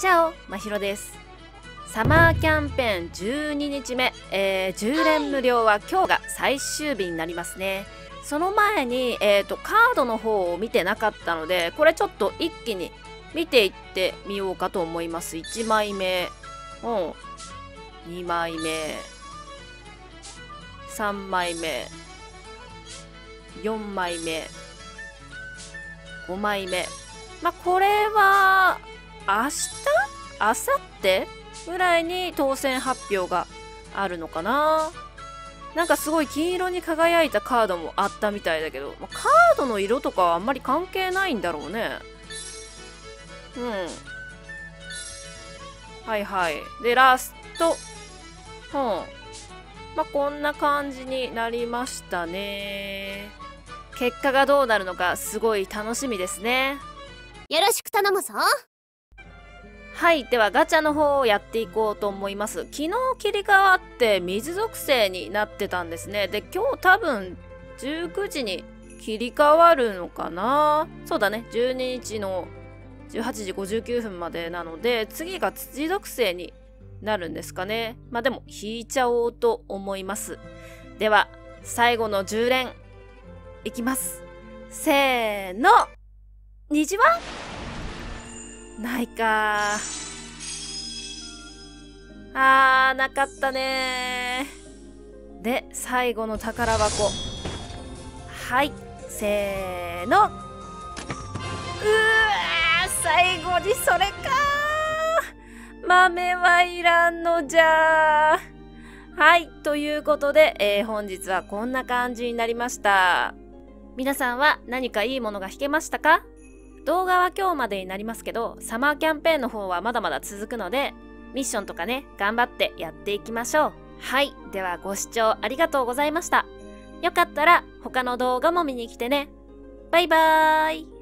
チャオ、まひろです。サマーキャンペーン12日目、10連無料は今日が最終日になりますね。その前に、カードの方を見てなかったので、これちょっと一気に見ていってみようかと思います。1枚目、2枚目、3枚目、4枚目、5枚目。まあ、これは明日、明後日ぐらいに当選発表があるのかな。なんかすごい金色に輝いたカードもあったみたいだけど、まあ、カードの色とかはあんまり関係ないんだろうね。はいはい。で、ラスト。まあ、こんな感じになりましたね。結果がどうなるのかすごい楽しみですね。よろしく頼むぞ。はい。では、ガチャの方をやっていこうと思います。昨日切り替わって水属性になってたんですね。で、今日多分19時に切り替わるのかな。そうだね。12日の18時59分までなので、次が土属性になるんですかね。まあでも引いちゃおうと思います。では、最後の10連いきます。せーの、虹はないかー。なかったねー。で、最後の宝箱。はい、せーの。うわー、最後にそれかー。豆はいらんのじゃー。はい、ということで、本日はこんな感じになりました。皆さんは何かいいものが引けましたか？動画は今日までになりますけど、サマーキャンペーンの方はまだまだ続くので、ミッションとかね、頑張ってやっていきましょう。はい。ではご視聴ありがとうございました。よかったら他の動画も見に来てね。バイバーイ。